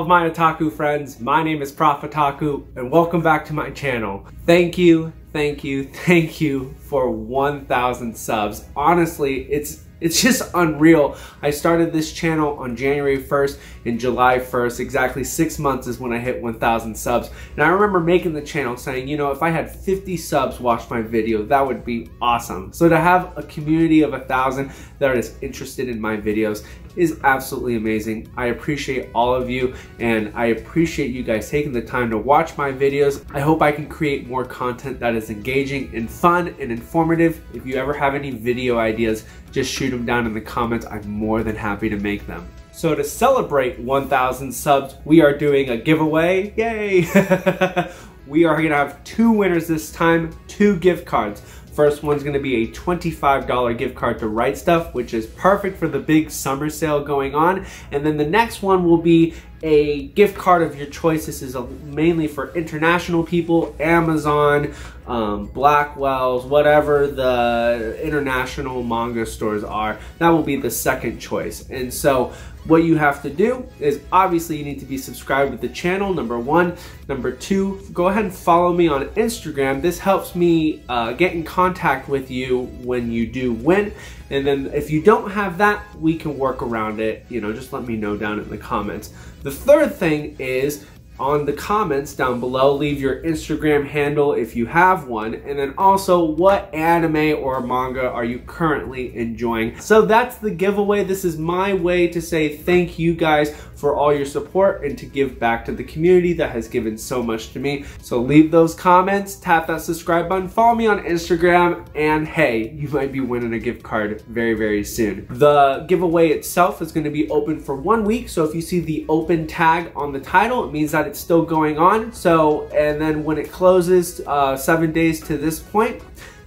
all of my otaku friends, my name is Prof Otaku, and welcome back to my channel. Thank you for 1,000 subs. Honestly, it's just unreal. I started this channel on January 1st and July 1st. Exactly 6 months is when I hit 1,000 subs. And I remember making the channel saying, you know, if I had 50 subs watch my video, that would be awesome. So to have a community of 1,000 that is interested in my videos is absolutely amazing. I appreciate all of you, and I appreciate you guys taking the time to watch my videos. I hope I can create more content that is engaging and fun and informative. If you ever have any video ideas, just shoot them down in the comments. I'm more than happy to make them. So to celebrate 1,000 subs, we are doing a giveaway. Yay! We are gonna have two winners this time, two gift cards. First one's gonna be a $25 gift card to Right Stuff, which is perfect for the big summer sale going on. And then the next one will be a gift card of your choice. This is mainly for international people, Amazon, Blackwell's, whatever the international manga stores are. That will be the second choice. And so what you have to do is, obviously, you need to be subscribed to the channel, number one. Number two, go ahead and follow me on Instagram. This helps me get in contact with you when you do win. And then if you don't have that, we can work around it. You know, just let me know down in the comments. The third thing is, on the comments down below, leave your Instagram handle if you have one, and then also what anime or manga are you currently enjoying. So that's the giveaway. This is my way to say thank you guys for all your support and to give back to the community that has given so much to me. So leave those comments, tap that subscribe button, follow me on Instagram, and hey, you might be winning a gift card very, very soon. The giveaway itself is going to be open for 1 week, so if you see the open tag on the title, it means that it's still going on. So, and then when it closes 7 days to this point,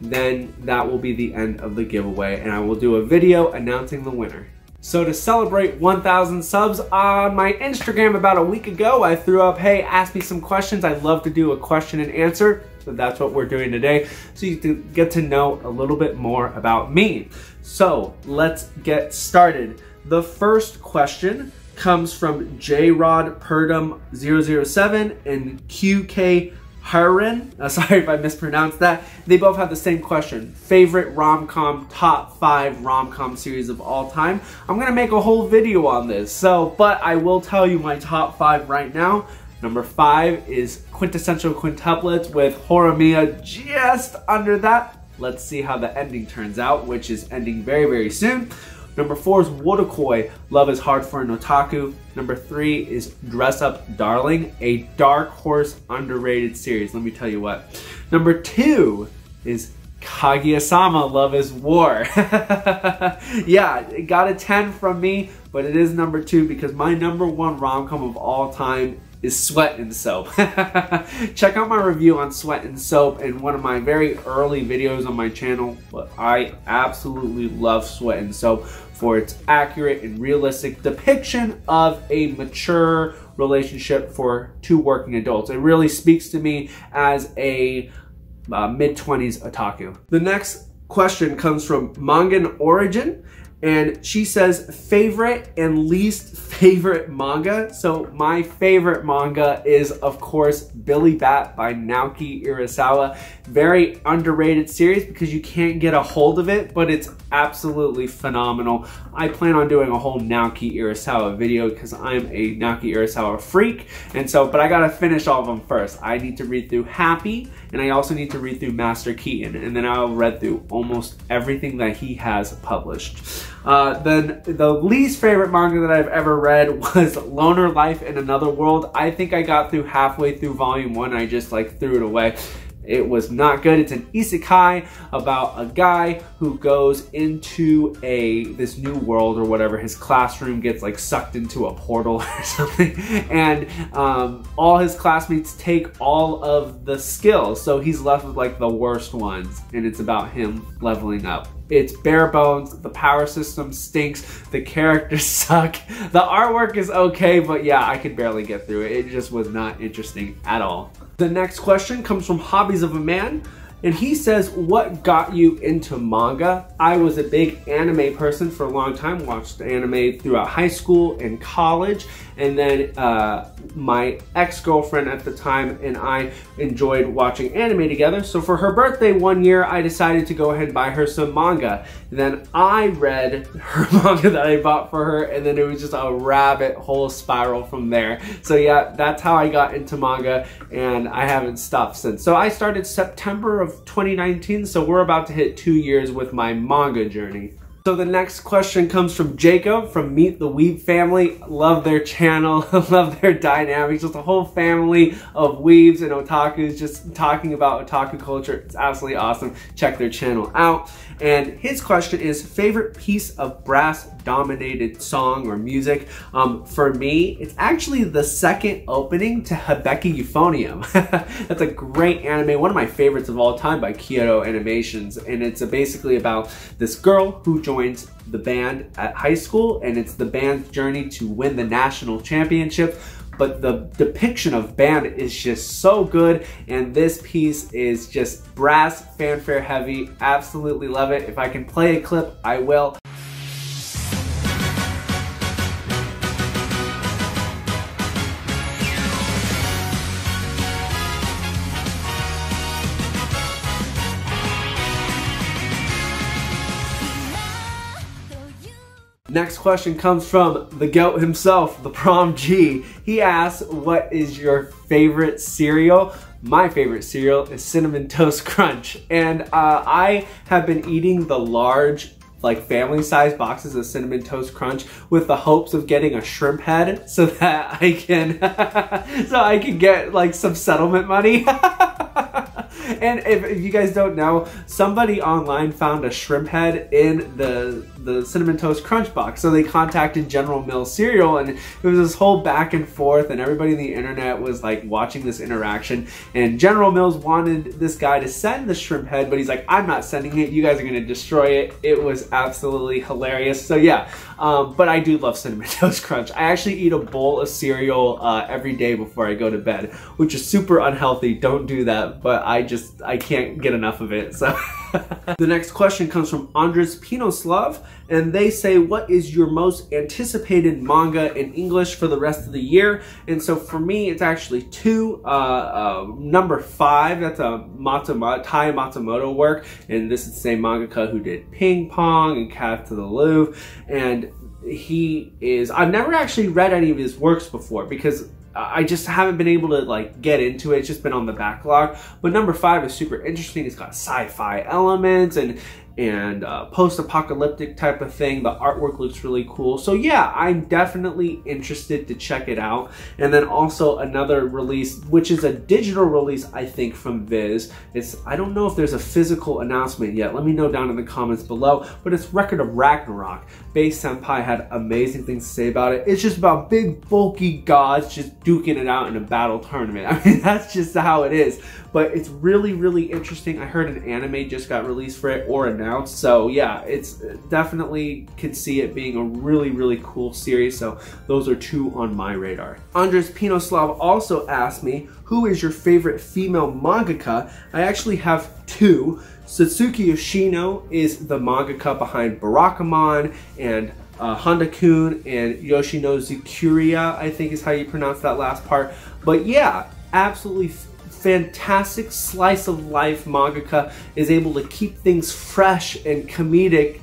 then that will be the end of the giveaway, and I will do a video announcing the winner. So to celebrate 1,000 subs on my Instagram about a week ago, I threw up, hey, ask me some questions. I'd love to do a question and answer. So that's what we're doing today, so you can get to know a little bit more about me. So let's get started. The first question comes from J-Rod Purdom 007 and QK Harin. Sorry if I mispronounced that. They both have the same question. Favorite rom-com, top 5 rom-com series of all time. I'm gonna make a whole video on this, so, but I will tell you my top 5 right now. Number 5 is Quintessential Quintuplets with Horimiya just under that. Let's see how the ending turns out, which is ending very, very soon. Number 4 is Wotakoi, Love is Hard for an Otaku. Number 3 is Dress Up Darling, a dark horse underrated series. Let me tell you what. Number 2 is Kaguya-sama, Love is War. Yeah, it got a 10 from me, but it is number 2 because my number 1 rom-com of all time is Sweat and Soap. Check out my review on Sweat and Soap in one of my very early videos on my channel. But I absolutely love Sweat and Soap for its accurate and realistic depiction of a mature relationship for two working adults. It really speaks to me as a mid-20s otaku. The next question comes from Mangan Origin, and she says favorite and least favorite manga. So my favorite manga is, of course, Billy Bat by Naoki Urasawa. Very underrated series because you can't get a hold of it, but it's absolutely phenomenal. I plan on doing a whole Naoki Urasawa video because I'm a Naoki Urasawa freak, and so, but I gotta finish all of them first. I need to read through Happy, and I also need to read through Master Keaton, and then I'll read through almost everything that he has published. Then the least favorite manga that I've ever read was Loner Life in Another World. I think I got through halfway through volume 1 and I just like threw it away. It was not good. It's an isekai about a guy who goes into this new world or whatever. His classroom gets like sucked into a portal or something, and all his classmates take all of the skills, so he's left with like the worst ones, and it's about him leveling up. It's bare bones, the power system stinks, the characters suck, the artwork is okay, but yeah, I could barely get through it. It just was not interesting at all. The next question comes from Hobbies of a Man, and he says, what got you into manga? I was a big anime person for a long time, watched anime throughout high school and college, and then my ex-girlfriend at the time and I enjoyed watching anime together, so for her birthday one year, I decided to go ahead and buy her some manga. And then I read her manga that I bought for her, and then it was just a rabbit hole spiral from there. So yeah, that's how I got into manga, and I haven't stopped since. So I started September of 2019, so we're about to hit 2 years with my manga journey. So the next question comes from Jacob from Meet the Weeb Family. Love their channel, love their dynamics, just a whole family of weebs and otakus just talking about otaku culture. It's absolutely awesome. Check their channel out. And his question is, favorite piece of brass dominated song or music? For me, it's actually the second opening to Hibike Euphonium. That's a great anime, one of my favorites of all time by Kyoto Animations. And it's basically about this girl who joins the band at high school, and it's the band's journey to win the national championship. But the depiction of band is just so good, and this piece is just brass fanfare heavy. Absolutely love it. If I can play a clip, I will. Next question comes from the goat himself, the Prom G. He asks, what is your favorite cereal? My favorite cereal is Cinnamon Toast Crunch. And I have been eating the large, like family-sized boxes of Cinnamon Toast Crunch with the hopes of getting a shrimp head so that I can, so I can get like some settlement money. And if you guys don't know, somebody online found a shrimp head in the Cinnamon Toast Crunch box. So they contacted General Mills cereal, and it was this whole back and forth, and everybody on the internet was like watching this interaction. And General Mills wanted this guy to send the shrimp head, but he's like, I'm not sending it. You guys are gonna destroy it. It was absolutely hilarious. So yeah, but I do love Cinnamon Toast Crunch. I actually eat a bowl of cereal every day before I go to bed, which is super unhealthy. Don't do that, but I can't get enough of it, so. The next question comes from Andres Pinoslav, and they say, what is your most anticipated manga in English for the rest of the year? And so for me, it's actually two. Number 5, that's a Tai Matsumoto work, and this is the same mangaka who did Ping Pong and Cat to the Louvre, and he is, I've never actually read any of his works before because I just haven't been able to like get into it. It's just been on the backlog. But number 5 is super interesting. It's got sci-fi elements and post-apocalyptic type of thing. The artwork looks really cool. So yeah, I'm definitely interested to check it out. And then also another release, which is a digital release, I think, from Viz. I don't know if there's a physical announcement yet. Let me know down in the comments below, but it's Record of Ragnarok. Bei Senpai had amazing things to say about it. It's just about big, bulky gods just duking it out in a battle tournament. I mean, that's just how it is. But it's really, really interesting. I heard an anime just got released for it, or announced. So yeah, it's definitely could see it being a really, really cool series. So those are two on my radar. Andres Pinoslav also asked me, who is your favorite female mangaka? I actually have two. Suzuki Yoshino is the mangaka behind Barakamon and Honda-kun and Yoshino Zukuria, I think is how you pronounce that last part. But yeah, absolutely fantastic slice of life mangaka, is able to keep things fresh and comedic,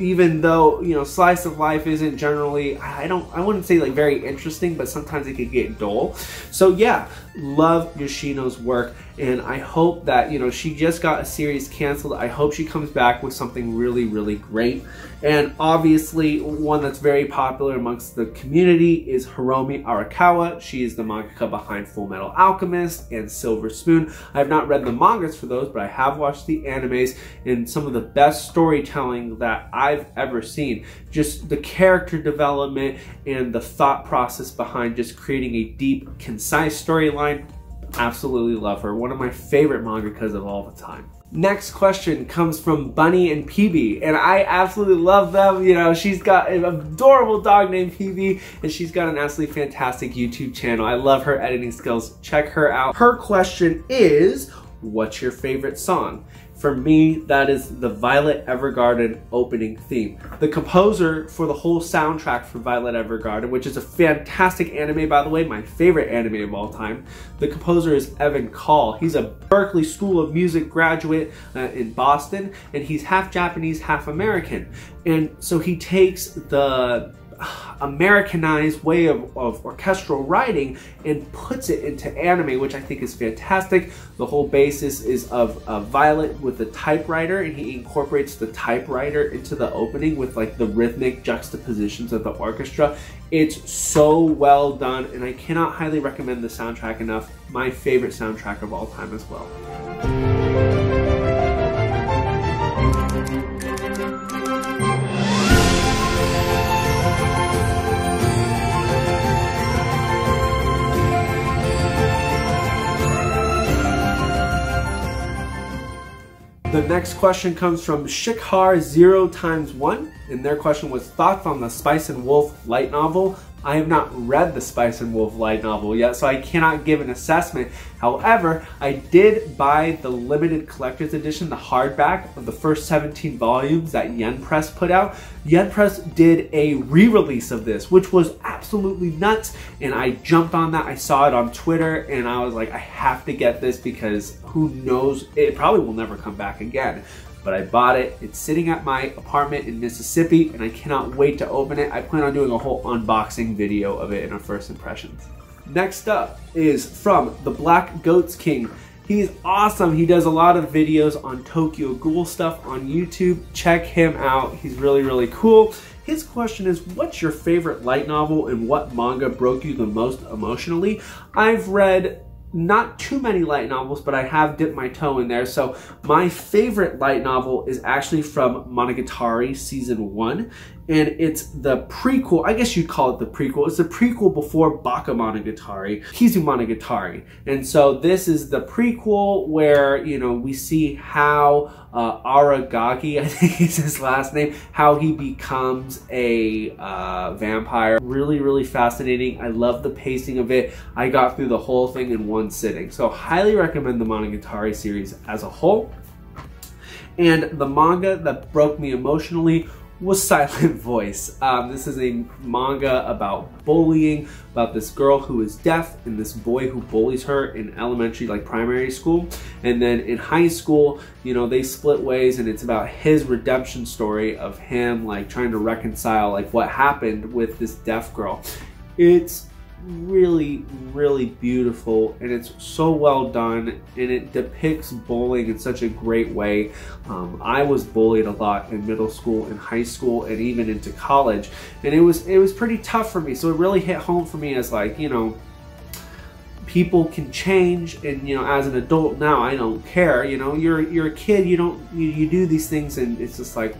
even though, you know, slice of life isn't generally, I wouldn't say like very interesting, but sometimes it could get dull. So yeah, love Yoshino's work, and I hope that, you know, she just got a series canceled. I hope she comes back with something really, really great. And obviously one that's very popular amongst the community is Hiromi Arakawa. She is the mangaka behind Full Metal Alchemist and Silver Spoon. I have not read the mangas for those, but I have watched the animes, and some of the best storytelling that I've ever seen. Just the character development and the thought process behind just creating a deep, concise storyline. Absolutely love her. One of my favorite mangakas of all the time. Next question comes from Bunny and PB, and I absolutely love them. You know, she's got an adorable dog named PB, and she's got an absolutely fantastic YouTube channel. I love her editing skills. Check her out. Her question is, what's your favorite song? For me, that is the Violet Evergarden opening theme. The composer for the whole soundtrack for Violet Evergarden, which is a fantastic anime, by the way, my favorite anime of all time. The composer is Evan Call. He's a Berklee School of Music graduate in Boston, and he's half Japanese, half American. And so he takes the Americanized way of orchestral writing and puts it into anime, which I think is fantastic. The whole basis is of Violet with the typewriter, and he incorporates the typewriter into the opening with like the rhythmic juxtapositions of the orchestra. It's so well done, and I cannot highly recommend the soundtrack enough. My favorite soundtrack of all time as well. The next question comes from Shikhar0x1, and their question was thoughts on the Spice and Wolf light novel. I have not read the Spice and Wolf light novel yet, so I cannot give an assessment. However, I did buy the limited collector's edition, the hardback of the first 17 volumes that Yen Press put out. Yen Press did a re-release of this, which was absolutely nuts, and I jumped on that. I saw it on Twitter, and I was like, I have to get this because who knows, it probably will never come back again. But I bought it. It's sitting at my apartment in Mississippi, and I cannot wait to open it. I plan on doing a whole unboxing video of it in our first impressions. Next up is from the Black Goats King. He's awesome. He does a lot of videos on Tokyo Ghoul stuff on YouTube. Check him out. He's really, really cool. His question is, what's your favorite light novel and what manga broke you the most emotionally? I've read not too many light novels, but I have dipped my toe in there. So my favorite light novel is actually from Monogatari season 1, and it's the prequel. I guess you'd call it the prequel. It's the prequel before Bakemonogatari, Kizumonogatari. And so this is the prequel where, you know, we see how Aragaki, I think is his last name, how he becomes a vampire. Really, really fascinating. I love the pacing of it. I got through the whole thing in one sitting. So highly recommend the Monogatari series as a whole. And the manga that broke me emotionally was Silent Voice. This is a manga about bullying, about this girl who is deaf and this boy who bullies her in elementary, like primary school. And then in high school, you know, they split ways, and it's about his redemption story of him like trying to reconcile like what happened with this deaf girl. It's really, really beautiful, and it's so well done, and it depicts bullying in such a great way. I was bullied a lot in middle school and high school and even into college, and it was pretty tough for me, so it really hit home for me as like, you know, people can change, and you know, as an adult now, I don't care. You know, you're a kid, you do these things, and it's just like,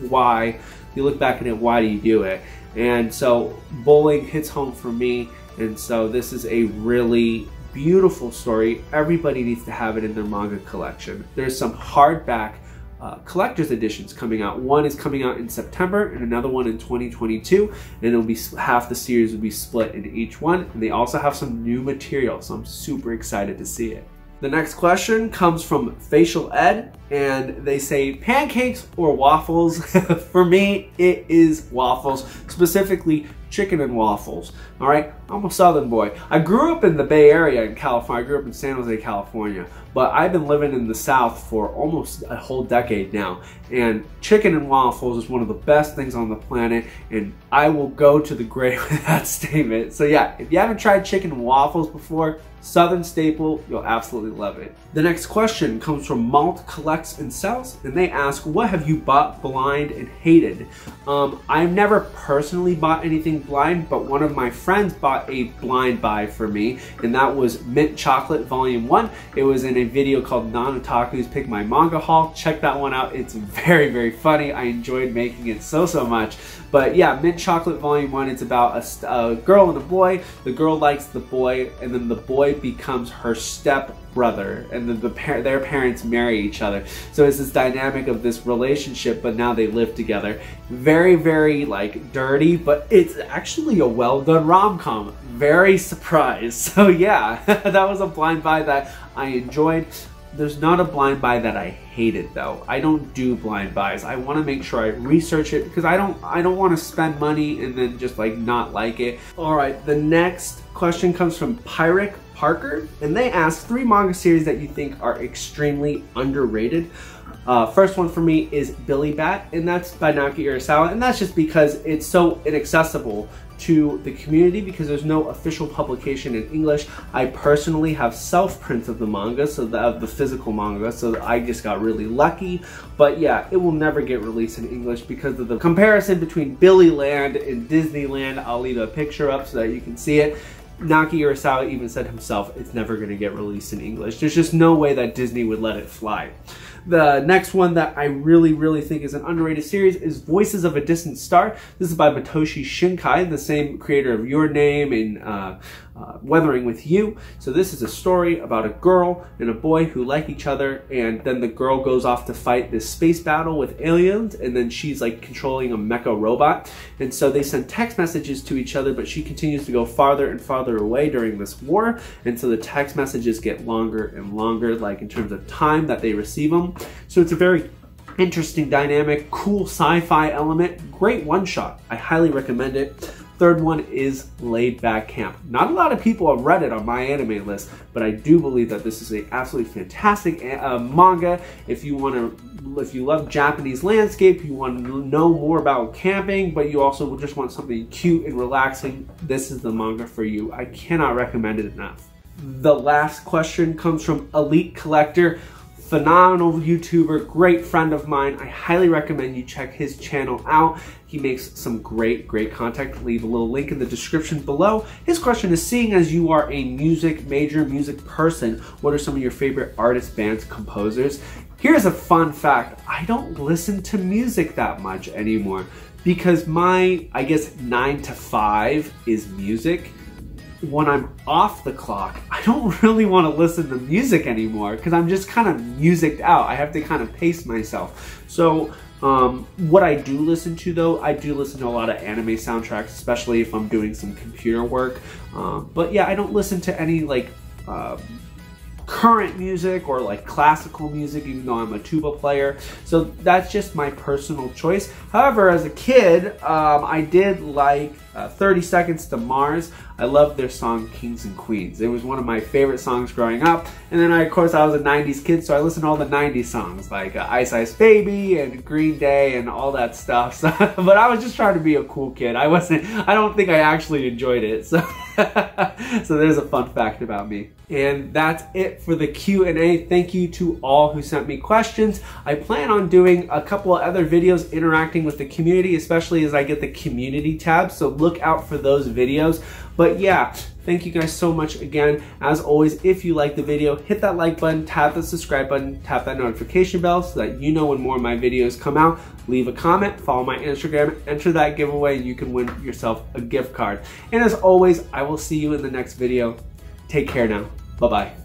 why? You look back at it, why do you do it? And so bullying hits home for me, and so this is a really beautiful story. Everybody needs to have it in their manga collection. There's some hardback collector's editions coming out. One is coming out in September and another one in 2022, and it'll be half the series will be split into each one, and they also have some new material, so I'm super excited to see it. The next question comes from Facial Ed, and they say pancakes or waffles? For me, it is waffles, specifically chicken and waffles. All right, I'm a Southern boy. I grew up in the Bay Area in California. I grew up in San Jose, California, but I've been living in the South for almost a whole decade now, and chicken and waffles is one of the best things on the planet, and I will go to the grave with that statement. So yeah, if you haven't tried chicken and waffles before, Southern staple, you'll absolutely love it. The next question comes from Malt Collects and Sells, and they ask, what have you bought blind and hated? I've never personally bought anything blind, but one of my friends bought a blind buy for me, and that was Mint Chocolate Volume 1. It was in a video called Non-Otaku's Pick My Manga Haul. Check that one out. It's very, very funny. I enjoyed making it so much. But yeah, Mint Chocolate Volume 1, it's about a girl and a boy. The girl likes the boy, and then the boy becomes her stepbrother, and then their parents marry each other. So it's this dynamic of this relationship, but now they live together. Very, very like dirty, but it's actually a well done rom-com. Very surprised. So yeah, that was a blind buy that I enjoyed. There's not a blind buy that I hated though. I don't do blind buys. I want to make sure I research it because I don't want to spend money and then just like not like it. All right, the next question comes from Pyric Parker, and they ask 3 manga series that you think are extremely underrated. First one for me is Billy Bat, and that's by Naoki Urasawa, and that's just because it's so inaccessible to the community because there's no official publication in English. I personally have self-prints of the manga, so of the physical manga, so I just got really lucky. But yeah, it will never get released in English because of the comparison between Billy Land and Disneyland. I'll leave a picture up so that you can see it. Naoki Urasawa even said himself, it's never going to get released in English. There's just no way that Disney would let it fly. The next one that I really think is an underrated series is Voices of a Distant Star. This is by Matoshi Shinkai, the same creator of Your Name and Weathering With You. So this is a story about a girl and a boy who like each other, and then the girl goes off to fight this space battle with aliens, and then she's like controlling a mecha robot. And so they send text messages to each other, but she continues to go farther and farther away during this war, and so the text messages get longer and longer, like in terms of time that they receive them. So it's a very interesting dynamic, cool sci-fi element, great one-shot. I highly recommend it. Third one is Laid Back Camp. Not a lot of people have read it on my anime list, but I do believe that this is an absolutely fantastic manga. If you want to, if you love Japanese landscape, you want to know more about camping, but you also just want something cute and relaxing, this is the manga for you. I cannot recommend it enough. The last question comes from Elite Collector. Phenomenal YouTuber, great friend of mine. I highly recommend you check his channel out. He makes some great content. Leave a little link in the description below. His question is, seeing as you are a music person, what are some of your favorite artists, bands, composers? Here's a fun fact. I don't listen to music that much anymore because my, I guess, 9 to 5 is music. When I'm off the clock, I don't really want to listen to music anymore because I'm just kind of musiced out. I have to kind of pace myself. So what I do listen to though, I do listen to a lot of anime soundtracks, especially if I'm doing some computer work. But yeah, I don't listen to any like current music or like classical music, even though I'm a tuba player. So that's just my personal choice. However, as a kid, I did like 30 Seconds to Mars. I loved their song Kings and Queens. It was one of my favorite songs growing up. And then I, of course, I was a 90s kid, so I listened to all the 90s songs like Ice Ice Baby and Green Day and all that stuff. So, but I was just trying to be a cool kid. I wasn't, I don't think I actually enjoyed it. So, so there's a fun fact about me. And that's it for the Q&A. Thank you to all who sent me questions. I plan on doing a couple of other videos interacting with the community, especially as I get the community tab. So look out for those videos. But yeah, thank you guys so much again. As always, if you like the video, hit that like button, tap the subscribe button, tap that notification bell so that you know when more of my videos come out. Leave a comment, follow my Instagram, enter that giveaway, and you can win yourself a gift card. And as always, I will see you in the next video. Take care now. Bye-bye.